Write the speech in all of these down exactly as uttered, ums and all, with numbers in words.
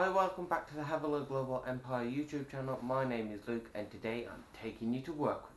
Hi, welcome back to the Havilah Global Empire YouTube channel. My name is Luke and today I'm taking you to work with me.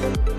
We'll be right back.